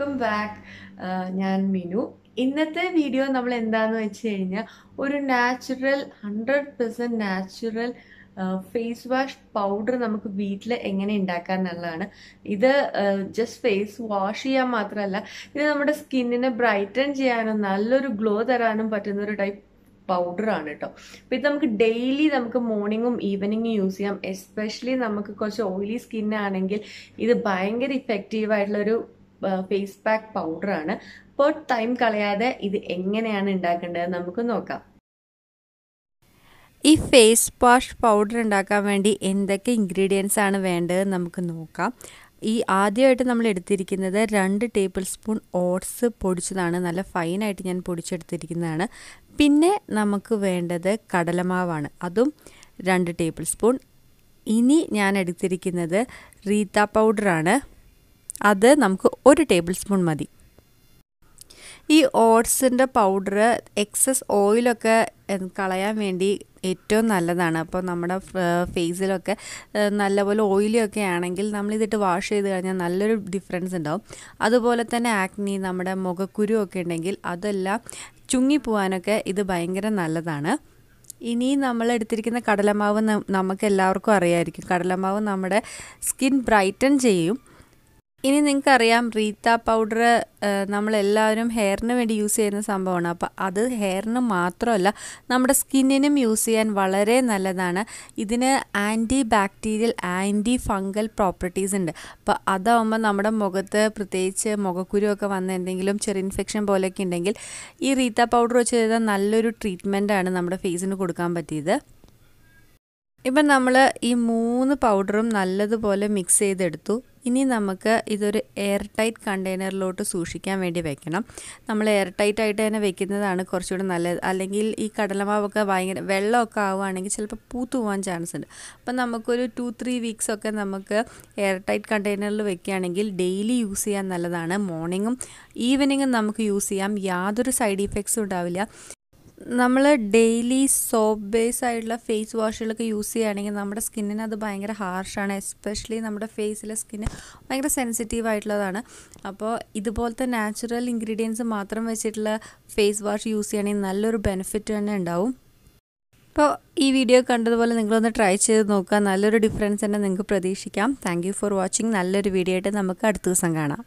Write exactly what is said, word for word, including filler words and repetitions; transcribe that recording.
Welcome back. ഞാൻ മിനു. ഇന്നത്തെ video നമ്മൾ എന്താന്ന് വെച്ച് കഴിഞ്ഞാൽ ഒരു natural hundred percent natural face wash powder നമുക്ക് വീട്ടിൽ എങ്ങനെ ഉണ്ടാക്കാൻ എന്നുള്ളതാണ്. ഇത് ജസ്റ്റ് ഫേസ് വാഷ് ചെയ്യാൻ മാത്രമല്ല, ഇത് നമ്മുടെ സ്കിന്നിനെ ബ്രൈറ്റൻ ചെയ്യാനും നല്ലൊരു ഗ്ലോ തരാനും പറ്റുന്ന ഒരു ടൈപ്പ് പൗഡറാണ് കേട്ടോ. അപ്പം ഇത് നമുക്ക് ഡെയിലി നമുക്ക് മോർണിംഗും ഈവനിങ്ങും യൂസ് ചെയ്യാം. എസ്പെഷ്യലി നമുക്ക് കുറച്ച് ഓയിലി സ്കിന്നാണെങ്കിൽ ഇത് ഭയങ്കര ഇഫക്റ്റീവായിട്ടുള്ളൊരു ഫേസ് പാക്ക് പൗഡറാണ്. അപ്പോൾ ടൈം കളയാതെ ഇത് എങ്ങനെയാണ് ഉണ്ടാക്കേണ്ടത് നമുക്ക് നോക്കാം. ഈ ഫേസ് വാഷ് പൗഡർ ഉണ്ടാക്കാൻ വേണ്ടി എന്തൊക്കെ ഇൻഗ്രീഡിയൻസ് ആണ് വേണ്ടത് നമുക്ക് നോക്കാം. ഈ ആദ്യമായിട്ട് നമ്മൾ എടുത്തിരിക്കുന്നത് രണ്ട് ടേബിൾ സ്പൂൺ ഓട്സ് പൊടിച്ചതാണ്, നല്ല ഫൈനായിട്ട് ഞാൻ പൊടിച്ചെടുത്തിരിക്കുന്നതാണ്. പിന്നെ നമുക്ക് വേണ്ടത് കടലമാവാണ്, അതും രണ്ട് ടേബിൾ സ്പൂൺ. ഇനി ഞാൻ എടുത്തിരിക്കുന്നത് റീത്ത പൗഡറാണ്, അത് നമുക്ക് ഒരു ടേബിൾ സ്പൂൺ മതി. ഈ ഓട്സിൻ്റെ പൗഡർ എക്സസ് ഓയിലൊക്കെ കളയാൻ വേണ്ടി ഏറ്റവും നല്ലതാണ്. അപ്പോൾ നമ്മുടെ ഫേസിലൊക്കെ നല്ലപോലെ ഓയിലൊക്കെ ആണെങ്കിൽ നമ്മളിതിട്ട് വാഷ് ചെയ്ത് കഴിഞ്ഞാൽ നല്ലൊരു ഡിഫറൻസ് ഉണ്ടാവും. അതുപോലെ തന്നെ ആക്നി, നമ്മുടെ മുഖക്കുരു ഒക്കെ ഉണ്ടെങ്കിൽ അതെല്ലാം ചുങ്ങിപ്പോവാനൊക്കെ ഇത് ഭയങ്കര നല്ലതാണ്. ഇനി നമ്മൾ എടുത്തിരിക്കുന്ന കടലമാവ് നമുക്ക് എല്ലാവർക്കും അറിയാമായിരിക്കും. കടലമാവ് നമ്മുടെ സ്കിൻ ബ്രൈറ്റൻ ചെയ്യും. ഇനി നിങ്ങൾക്കറിയാം റീത്ത പൗഡർ നമ്മളെല്ലാവരും ഹെയറിന് വേണ്ടി യൂസ് ചെയ്യുന്ന സംഭവമാണ്. അപ്പോൾ അത് ഹെയറിന് മാത്രമല്ല നമ്മുടെ സ്കിന്നിനും യൂസ് ചെയ്യാൻ വളരെ നല്ലതാണ്. ഇതിന് anti bacterial, anti fungal properties ഉണ്ട്. അപ്പോൾ അതാവുമ്പോൾ നമ്മുടെ മുഖത്ത് പ്രത്യേകിച്ച് മുഖക്കുരുവൊക്കെ വന്ന എന്തെങ്കിലും ചെറിയ ഇൻഫെക്ഷൻ പോലെയൊക്കെ ഉണ്ടെങ്കിൽ ഈ റീത്ത പൗഡർ വെച്ച് ചെയ്താൽ നല്ലൊരു ട്രീറ്റ്മെൻറ്റാണ് നമ്മുടെ ഫേസിന് കൊടുക്കാൻ പറ്റിയത്. ഇപ്പം നമ്മൾ ഈ മൂന്ന് പൗഡറും നല്ലതുപോലെ മിക്സ് ചെയ്തെടുത്തു. ഇനി നമുക്ക് ഇതൊരു എയർ ടൈറ്റ് കണ്ടെയ്നറിലോട്ട് സൂക്ഷിക്കാൻ വേണ്ടി വെക്കണം. നമ്മൾ എയർ ടൈറ്റ് ആയിട്ട് തന്നെ വെക്കുന്നതാണ് കുറച്ചുകൂടി നല്ലത്. അല്ലെങ്കിൽ ഈ കടലമാവൊക്കെ ഭയങ്കര വെള്ളമൊക്കെ ആവുകയാണെങ്കിൽ ചിലപ്പോൾ പൂത്തു പോകാൻ ചാൻസ് ഉണ്ട്. അപ്പം നമുക്കൊരു ടു ത്രീ വീക്സൊക്കെ നമുക്ക് എയർ ടൈറ്റ് കണ്ടെയ്നറിൽ വെക്കുകയാണെങ്കിൽ ഡെയിലി യൂസ് ചെയ്യാൻ നല്ലതാണ്. മോർണിംഗും ഈവനിങ്ങും നമുക്ക് യൂസ് ചെയ്യാം, യാതൊരു സൈഡ് ഇഫക്ട്സും ഉണ്ടാവില്ല. നമ്മൾ ഡെയിലി സോപ്പ് ബേസ് ആയിട്ടുള്ള ഫേസ് വാഷുകളൊക്കെ യൂസ് ചെയ്യുകയാണെങ്കിൽ നമ്മുടെ സ്കിന്നിന് അത് ഭയങ്കര ഹാർഷാണ്. എസ്പെഷ്യലി നമ്മുടെ ഫേസിലെ സ്കിന്ന് ഭയങ്കര സെൻസിറ്റീവ് ആയിട്ടുള്ളതാണ്. അപ്പോൾ ഇതുപോലത്തെ നാച്ചുറൽ ഇൻഗ്രീഡിയൻസ് മാത്രം വെച്ചിട്ടുള്ള ഫേസ് വാഷ് യൂസ് ചെയ്യുകയാണെങ്കിൽ നല്ലൊരു ബെനിഫിറ്റ് തന്നെ ഉണ്ടാവും. അപ്പോൾ ഈ വീഡിയോ കണ്ടതുപോലെ നിങ്ങളൊന്ന് ട്രൈ ചെയ്ത് നോക്കുക. നല്ലൊരു ഡിഫറൻസ് തന്നെ നിങ്ങൾക്ക് പ്രതീക്ഷിക്കാം. Thank you for watching. നല്ലൊരു വീഡിയോ ആയിട്ട് നമുക്ക് അടുത്ത ദിവസം കാണാം.